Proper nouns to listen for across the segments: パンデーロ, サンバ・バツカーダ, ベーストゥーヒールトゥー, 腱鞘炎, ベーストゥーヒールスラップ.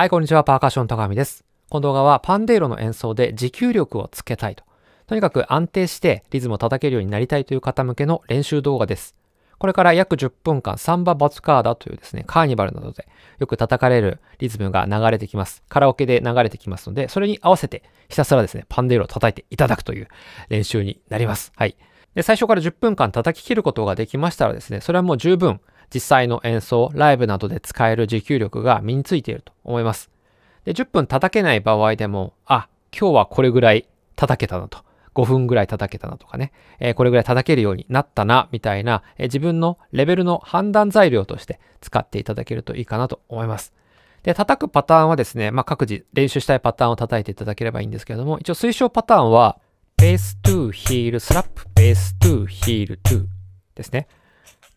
はい、こんにちは。パーカッション高見です。この動画はパンデーロの演奏で持久力をつけたいとにかく安定してリズムを叩けるようになりたいという方向けの練習動画です。これから約10分間、サンバ・バツカーダというですね、カーニバルなどでよく叩かれるリズムが流れてきます。カラオケで流れてきますので、それに合わせてひたすらですね、パンデーロを叩いていただくという練習になります。はい。で、最初から10分間叩き切ることができましたらですね、それはもう十分実際の演奏、ライブなどで使える持久力が身についていると思います。で、10分叩けない場合でも、あ、今日はこれぐらい叩けたなと。5分ぐらい叩けたなとかね、これぐらい叩けるようになったな、みたいな、自分のレベルの判断材料として使っていただけるといいかなと思います。で、叩くパターンはですね、まあ、各自練習したいパターンを叩いていただければいいんですけれども、一応推奨パターンは、ベーストゥーヒールスラップ、ベーストゥーヒールトゥーですね。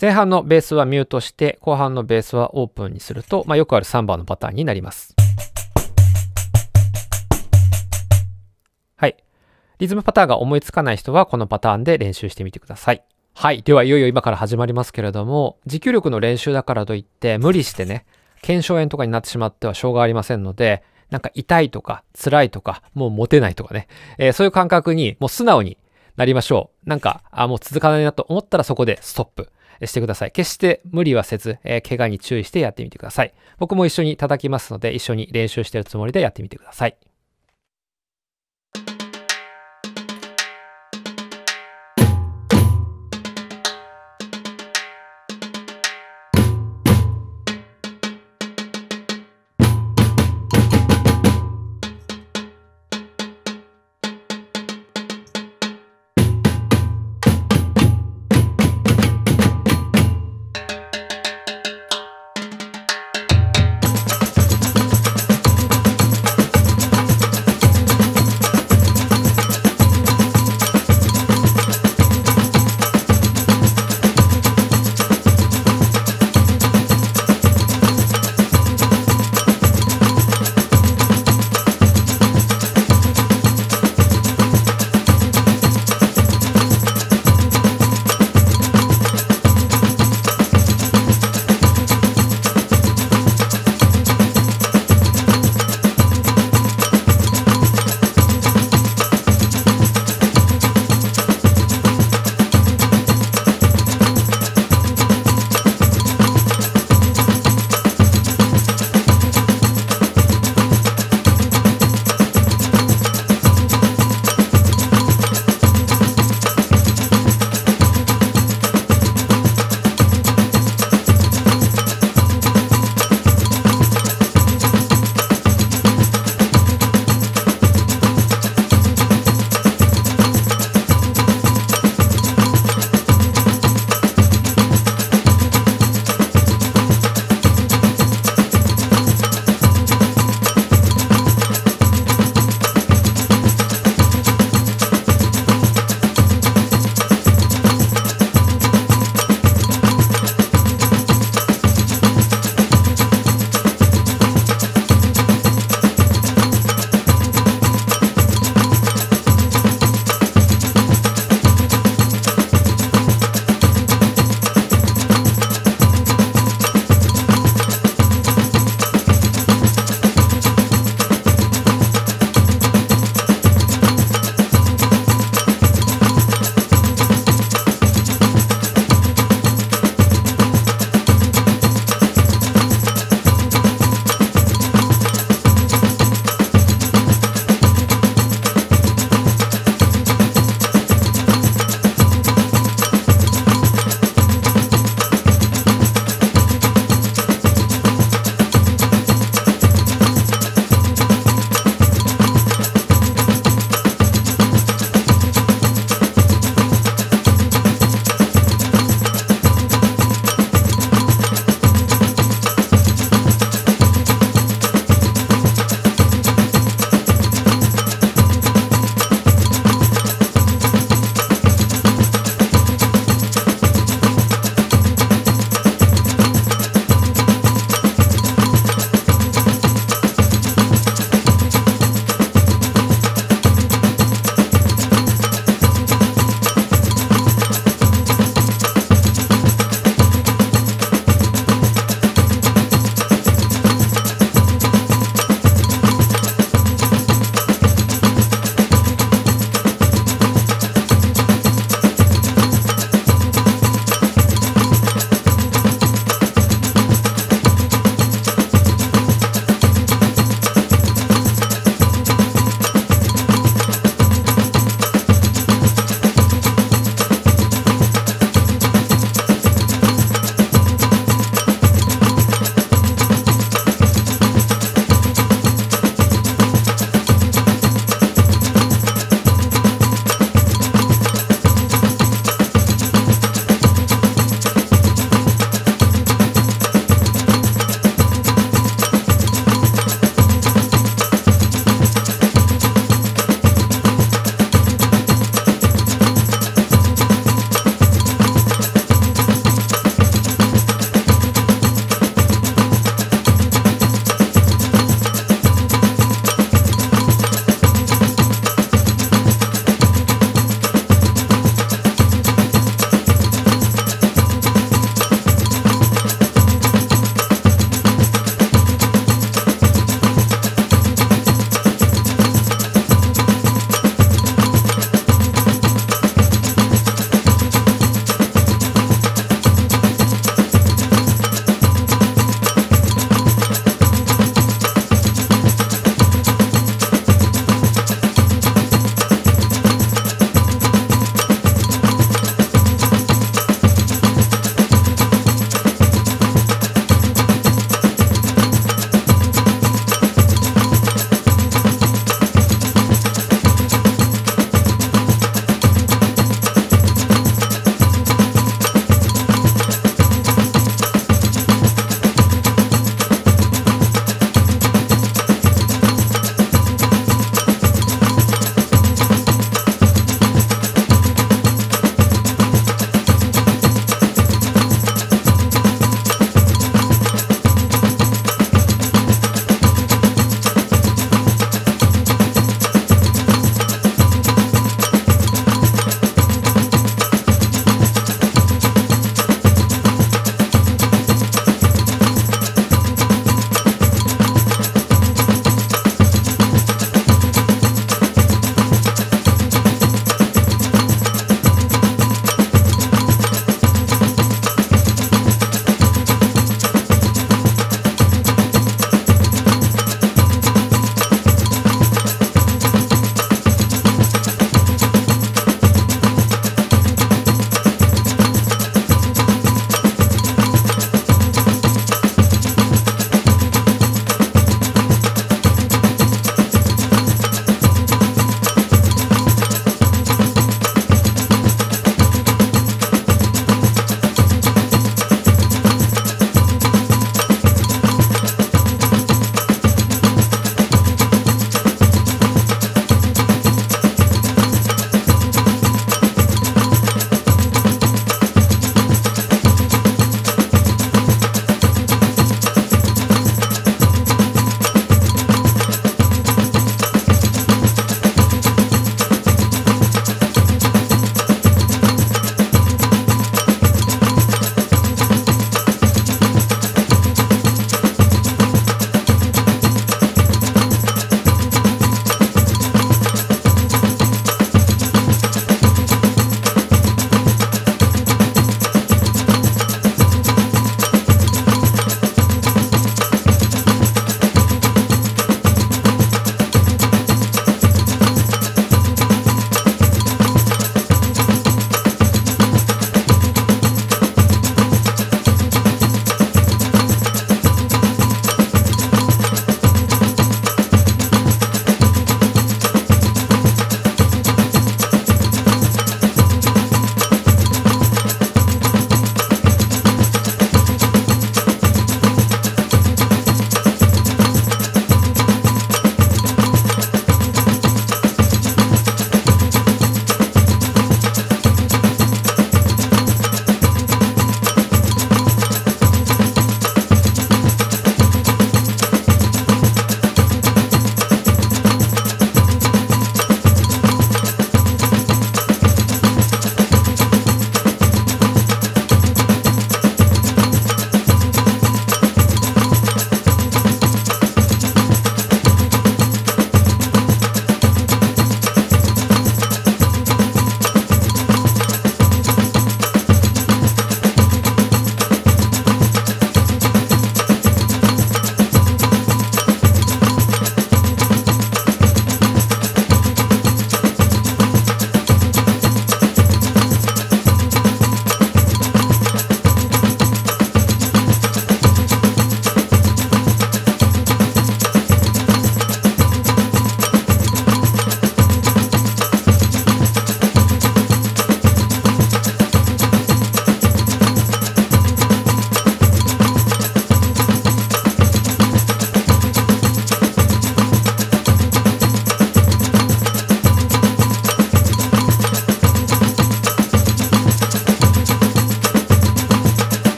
前半のベースはミュートして、後半のベースはオープンにすると、まあ、よくある3番のパターンになります。はい。リズムパターンが思いつかない人はこのパターンで練習してみてください。はい。では、いよいよ今から始まりますけれども、持久力の練習だからといって、無理してね、腱鞘炎とかになってしまってはしょうがありませんので、なんか痛いとか、辛いとか、もう持てないとかね、そういう感覚にもう素直になりましょう。なんか、もう続かないなと思ったらそこでストップしてください。決して無理はせず、怪我に注意してやってみてください。僕も一緒に叩きますので、一緒に練習してるつもりでやってみてください。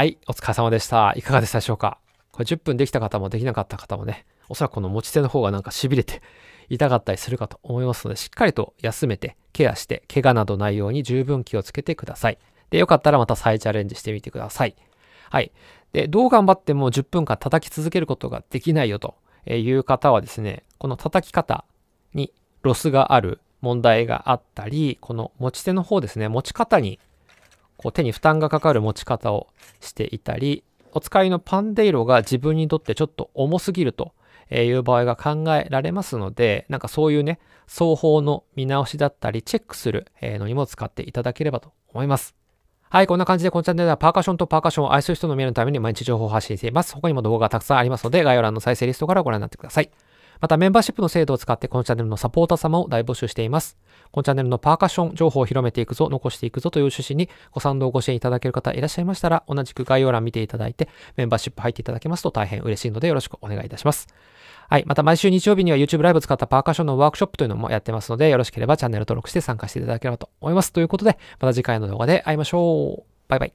はい、お疲れ様でした。いかがでしたでしょうか。これ10分できた方もできなかった方もね、おそらくこの持ち手の方がなんか痺れて痛かったりするかと思いますので、しっかりと休めてケアして怪我などないように十分気をつけてください。で、よかったらまた再チャレンジしてみてください。はい。で、どう頑張っても10分間叩き続けることができないよという方はですね、この叩き方にロスがある問題があったり、この持ち手の方ですね、持ち方にこう手に負担がかかる持ち方をしていたり、お使いのパンデイロが自分にとってちょっと重すぎるという場合が考えられますので、なんかそういうね、双方の見直しだったりチェックするのにも使っていただければと思います。はい、こんな感じでこのチャンネルではパーカッションとパーカッションを愛する人のみのために毎日情報を発信しています。他にも動画がたくさんありますので、概要欄の再生リストからご覧になってください。またメンバーシップの制度を使ってこのチャンネルのサポーター様を大募集しています。このチャンネルのパーカッション情報を広めていくぞ、残していくぞという趣旨にご賛同ご支援いただける方いらっしゃいましたら、同じく概要欄見ていただいてメンバーシップ入っていただけますと大変嬉しいのでよろしくお願いいたします。はい。また毎週日曜日には YouTube ライブを使ったパーカッションのワークショップというのもやってますので、よろしければチャンネル登録して参加していただければと思います。ということで、また次回の動画で会いましょう。バイバイ。